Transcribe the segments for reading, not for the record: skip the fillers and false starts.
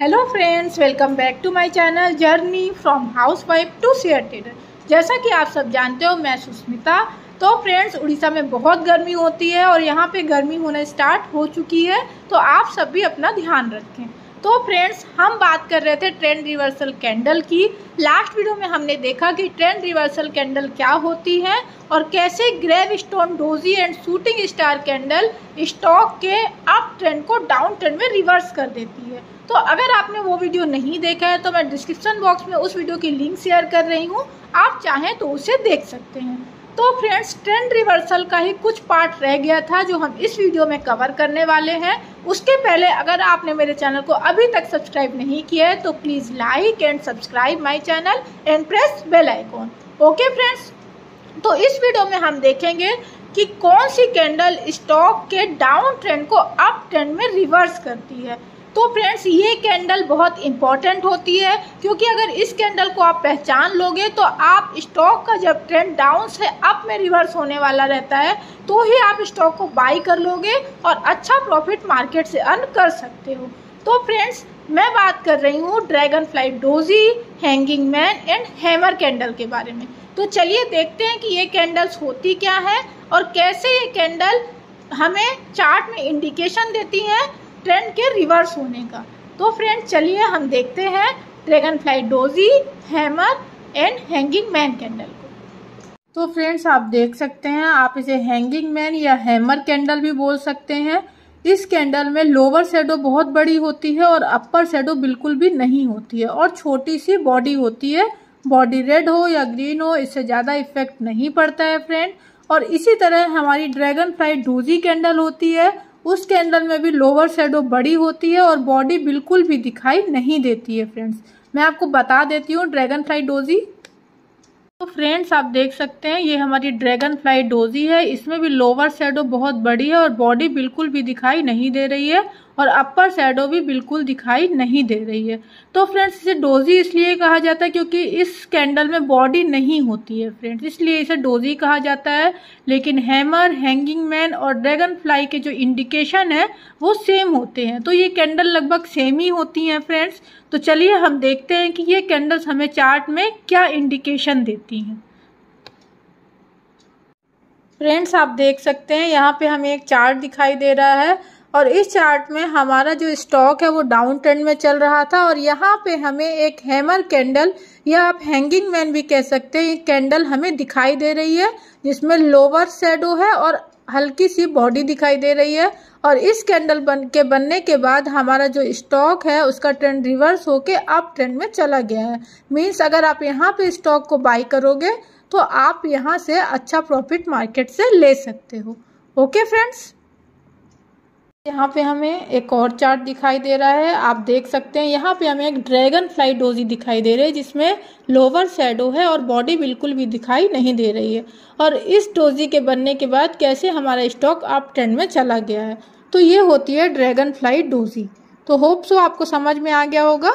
Hello friends, welcome back to my channel journey from housewife to share trader. जैसा कि आप सब जानते हो, मैं सुष्मिता। तो फ्रेंड्स, उड़ीसा में बहुत गर्मी होती है और यहाँ पे गर्मी होना स्टार्ट हो चुकी है, तो आप सब भी अपना ध्यान रखें। तो फ्रेंड्स, हम बात कर रहे थे ट्रेंड रिवर्सल कैंडल की। लास्ट वीडियो में हमने देखा कि ट्रेंड रिवर्सल कैंडल क्या होती है और कैसे gravestone doji and shooting star candle stock के अप ट्रेंड को डाउन ट्रेंड में रिवर्स कर देती है। तो अगर आपने वो वीडियो नहीं देखा है तो मैं डिस्क्रिप्शन बॉक्स में उस वीडियो की लिंक शेयर कर रही हूँ, आप चाहें तो उसे देख सकते हैं। तो फ्रेंड्स, ट्रेंड रिवर्सल का ही कुछ पार्ट रह गया था जो हम इस वीडियो में कवर करने वाले हैं। उसके पहले अगर आपने मेरे चैनल को अभी तक सब्सक्राइब नहीं किया है तो please like and subscribe my channel and press bell icon. Okay friends, तो इस वीडियो में हम देखेंगे कि कौन सी कैंडल स्टॉक के डाउन ट्रेंड को अप ट्रेंड में रिवर्स करती है। तो फ्रेंड्स, ये कैंडल बहुत इंपॉर्टेंट होती है क्योंकि अगर इस कैंडल को आप पहचान लोगे तो आप स्टॉक का जब ट्रेंड डाउन से अप में रिवर्स होने वाला रहता है तो ही आप स्टॉक को बाई कर लोगे और अच्छा प्रॉफिट मार्केट से अर्न कर सकते हो। तो फ्रेंड्स, मैं बात कर रही हूँ dragonfly doji, hanging man and hammer candle के बारे में। तो चलिए देखते हैं कि ये कैंडल्स होती क्या है और कैसे ये कैंडल हमें चार्ट में इंडिकेशन देती हैं ट्रेंड के रिवर्स होने का। तो फ्रेंड, चलिए हम देखते हैं dragonfly doji, hammer and hanging man candle को। तो फ्रेंड्स, आप देख सकते हैं, आप इसे हैंगिंग मैन या हैमर कैंडल भी बोल सकते हैं। इस कैंडल में लोअर शैडो बहुत बड़ी होती है और अपर शैडो बिल्कुल भी नहीं होती है और छोटी सी बॉडी होती है। बॉडी रेड हो या ग्रीन हो, इससे ज़्यादा इफेक्ट नहीं पड़ता है फ्रेंड। और इसी तरह हमारी ड्रैगनफ्लाई डोजी कैंडल होती है, उस कैंडल में भी लोअर शैडो बड़ी होती है और बॉडी बिल्कुल भी दिखाई नहीं देती है। फ्रेंड्स, मैं आपको बता देती हूँ ड्रैगनफ्लाई डोजी। तो फ्रेंड्स, आप देख सकते हैं ये हमारी ड्रैगनफ्लाई डोजी है। इसमें भी लोअर शैडो बहुत बड़ी है और बॉडी बिल्कुल भी दिखाई नहीं दे रही है और अपर शैडो भी बिल्कुल दिखाई नहीं दे रही है। तो फ्रेंड्स, इसे डोजी इसलिए कहा जाता है क्योंकि इस कैंडल में बॉडी नहीं होती है फ्रेंड्स, इसलिए इसे डोजी कहा जाता है। लेकिन हैमर, हैंगिंग मैन और ड्रैगनफ्लाई के जो इंडिकेशन है वो सेम होते हैं, तो ये कैंडल लगभग सेम ही होती हैं फ्रेंड्स। तो चलिए हम देखते हैं कि ये कैंडल्स हमें चार्ट में क्या इंडिकेशन देती हैं। फ्रेंड्स, आप देख सकते हैं यहाँ पे हमें एक चार्ट दिखाई दे रहा है और इस चार्ट में हमारा जो स्टॉक है वो डाउन ट्रेंड में चल रहा था और यहाँ पे हमें एक हैमर कैंडल या आप हैंगिंग मैन भी कह सकते हैं, एक कैंडल हमें दिखाई दे रही है जिसमें लोअर शैडो है और हल्की सी बॉडी दिखाई दे रही है। और इस कैंडल बनने के बाद हमारा जो स्टॉक है उसका ट्रेंड रिवर्स होके अप ट्रेंड में चला गया है। मीन्स अगर आप यहाँ पे स्टॉक को बाई करोगे तो आप यहाँ से अच्छा प्रॉफिट मार्केट से ले सकते हो। ओके फ्रेंड्स, यहाँ पे हमें एक और चार्ट दिखाई दे रहा है। आप देख सकते हैं यहाँ पे हमें एक ड्रैगनफ्लाई डोजी दिखाई दे रही है जिसमें लोअर शैडो है और बॉडी बिल्कुल भी दिखाई नहीं दे रही है और इस डोजी के बनने के बाद कैसे हमारा स्टॉक अप ट्रेंड में चला गया है। तो ये होती है ड्रैगनफ्लाई डोजी। तो होप सो आपको समझ में आ गया होगा।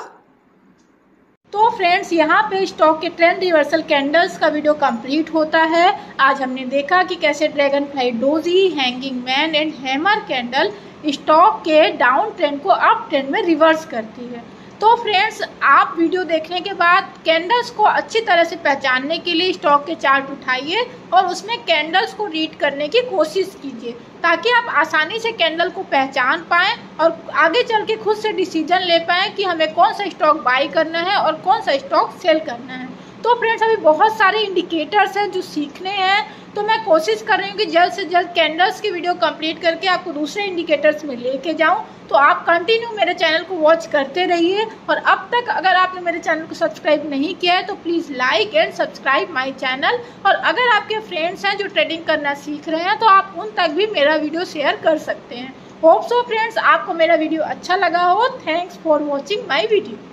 तो फ्रेंड्स, यहाँ पे स्टॉक के ट्रेंड रिवर्सल कैंडल्स का वीडियो कंप्लीट होता है। आज हमने देखा कि कैसे dragonfly doji, hanging man and hammer candle stock के डाउन ट्रेंड को अप ट्रेंड में रिवर्स करती है। तो फ्रेंड्स, आप वीडियो देखने के बाद कैंडल्स को अच्छी तरह से पहचानने के लिए स्टॉक के चार्ट उठाइए और उसमें कैंडल्स को रीड करने की कोशिश कीजिए ताकि आप आसानी से कैंडल को पहचान पाएँ और आगे चल के खुद से डिसीजन ले पाएँ कि हमें कौन सा स्टॉक बाई करना है और कौन सा स्टॉक सेल करना है। तो फ्रेंड्स, अभी बहुत सारे इंडिकेटर्स हैं जो सीखने हैं, तो मैं कोशिश कर रही हूँ कि जल्द से जल्द कैंडल्स की वीडियो कंप्लीट करके आपको दूसरे इंडिकेटर्स में लेके जाऊँ। तो आप कंटिन्यू मेरे चैनल को वॉच करते रहिए और अब तक अगर आपने मेरे चैनल को सब्सक्राइब नहीं किया है तो please like and subscribe my channel. और अगर आपके फ्रेंड्स हैं जो ट्रेडिंग करना सीख रहे हैं तो आप उन तक भी मेरा वीडियो शेयर कर सकते हैं। होप सो फ्रेंड्स, आपको मेरा वीडियो अच्छा लगा हो। Thanks for watching my video.